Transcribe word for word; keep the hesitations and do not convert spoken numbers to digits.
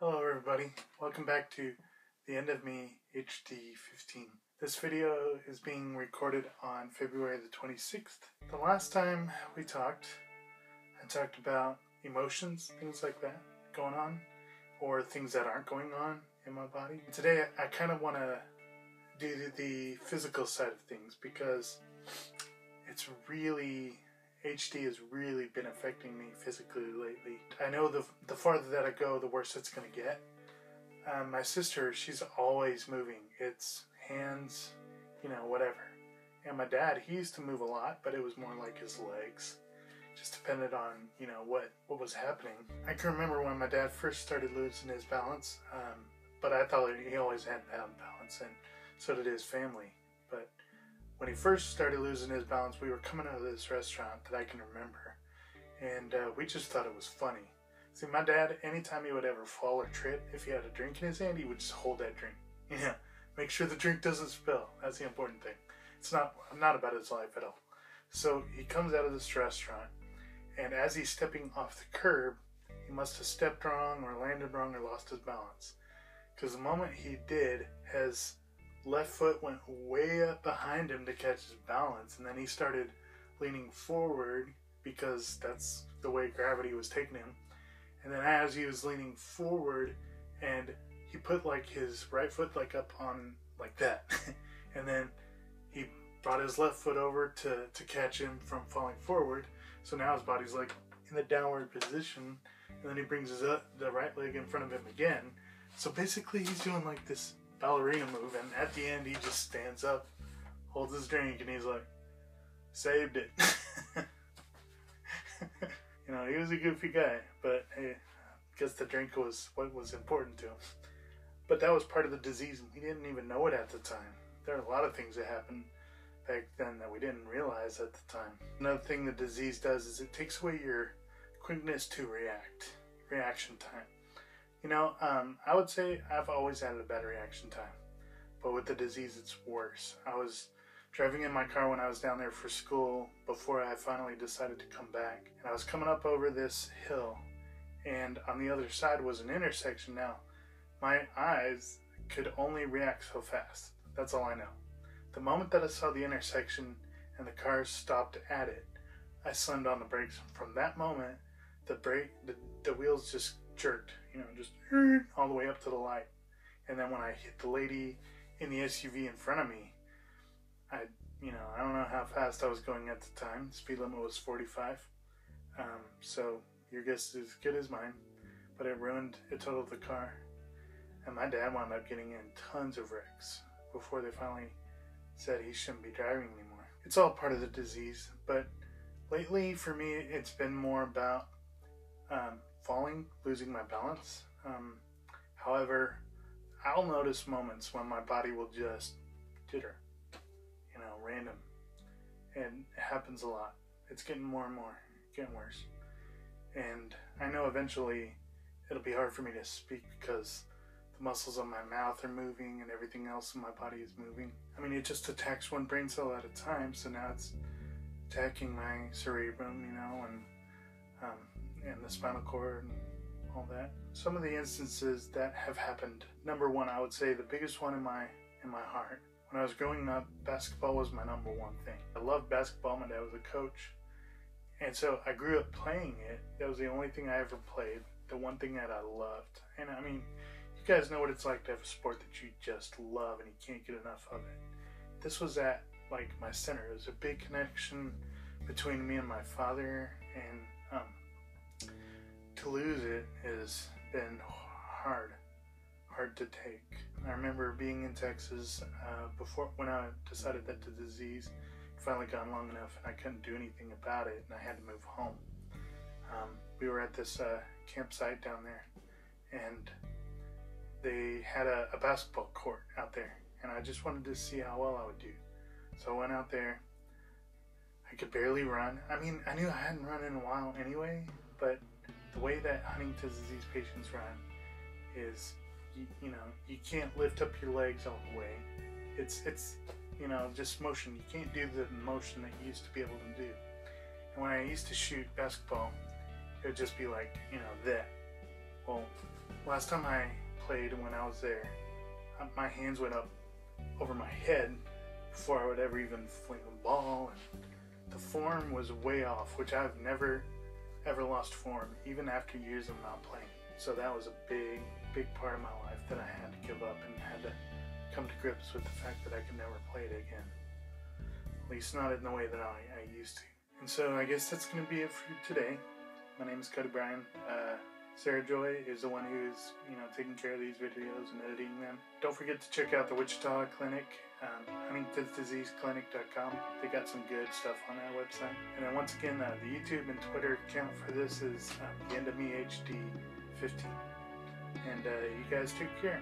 Hello everybody, welcome back to The End of Me H D fifteen. This video is being recorded on February the twenty-sixth. The last time we talked, I talked about emotions, things like that going on, or things that aren't going on in my body. Today I kind of want to do the physical side of things because it's really... H D has really been affecting me physically lately. I know the the farther that I go, the worse it's going to get. Um, my sister, she's always moving. It's hands, you know, whatever. And my dad, he used to move a lot, but it was more like his legs. Just depended on, you know, what, what was happening. I can remember when my dad first started losing his balance, um, but I thought he always had bad balance, and so did his family. But when he first started losing his balance, we were coming out of this restaurant that I can remember, and uh, we just thought it was funny. See, my dad, anytime he would ever fall or trip, if he had a drink in his hand, he would just hold that drink. Yeah, make sure the drink doesn't spill. That's the important thing. It's not, I'm not about his life at all. So he comes out of this restaurant, and as he's stepping off the curb, he must have stepped wrong or landed wrong or lost his balance, because the moment he did, his left foot went way up behind him to catch his balance, and then he started leaning forward because that's the way gravity was taking him. And then as he was leaning forward, and he put like his right foot like up on like that and then he brought his left foot over to to catch him from falling forward. So now his body's like in the downward position, and then he brings his uh, the right leg in front of him again. So basically he's doing like this ballerina move, and at the end he just stands up, holds his drink, and he's like, saved it. You know, he was a goofy guy, but hey, I guess the drink was what was important to him. But that was part of the disease, and we didn't even know it at the time. There are a lot of things that happened back then that we didn't realize at the time. Another thing the disease does is it takes away your quickness to react, reaction time. You know, um, I would say I've always had a bad reaction time, but with the disease it's worse. I was driving in my car when I was down there for school before I finally decided to come back, and I was coming up over this hill, and on the other side was an intersection. Now, my eyes could only react so fast. That's all I know. The moment that I saw the intersection and the car stopped at it, I slammed on the brakes. From that moment, the brake, the, the wheels just jerked, you know, just all the way up to the light. And then when I hit the lady in the S U V in front of me, I, you know, I don't know how fast I was going at the time. Speed limit was forty-five. Um, so your guess is as good as mine, but it ruined, it totaled the car. And my dad wound up getting in tons of wrecks before they finally said he shouldn't be driving anymore. It's all part of the disease, but lately for me, it's been more about, um, falling, losing my balance. Um, however, I'll notice moments when my body will just jitter, you know, random, and it happens a lot. It's getting more and more, getting worse. And I know eventually it'll be hard for me to speak because the muscles on my mouth are moving and everything else in my body is moving. I mean, it just attacks one brain cell at a time, so now it's attacking my cerebrum, you know, and um, and the spinal cord and all that. Some of the instances that have happened. Number one, I would say the biggest one in my in my heart. When I was growing up, basketball was my number one thing. I loved basketball. My dad was a coach, and so I grew up playing it. That was the only thing I ever played. The one thing that I loved. And I mean, you guys know what it's like to have a sport that you just love and you can't get enough of it. This was at like my center. It was a big connection between me and my father, and um, to lose it has been hard, hard to take. I remember being in Texas uh, before when I decided that the disease had finally gone long enough and I couldn't do anything about it, and I had to move home. Um, we were at this uh, campsite down there, and they had a, a basketball court out there, and I just wanted to see how well I would do. So I went out there. I could barely run. I mean, I knew I hadn't run in a while anyway, but the way that Huntington's disease patients run is, you, you know, you can't lift up your legs all the way. It's, it's, you know, just motion. You can't do the motion that you used to be able to do. And when I used to shoot basketball, it would just be like, you know, that. Well, last time I played when I was there, my hands went up over my head before I would ever even fling the ball, and the form was way off, which I've never ever lost form, even after years of not playing. So that was a big, big part of my life that I had to give up and had to come to grips with the fact that I could never play it again. At least not in the way that I, I used to. And so I guess that's going to be it for today. My name is Cody Bryan. Uh, Sarah Joy is the one who's, you know, taking care of these videos and editing them. Don't forget to check out the Wichita Clinic, um, Huntington's Disease Clinic dot com. They got some good stuff on that website. And then once again, uh, the YouTube and Twitter account for this is um, The End of Me H D fifteen. And uh, you guys take care.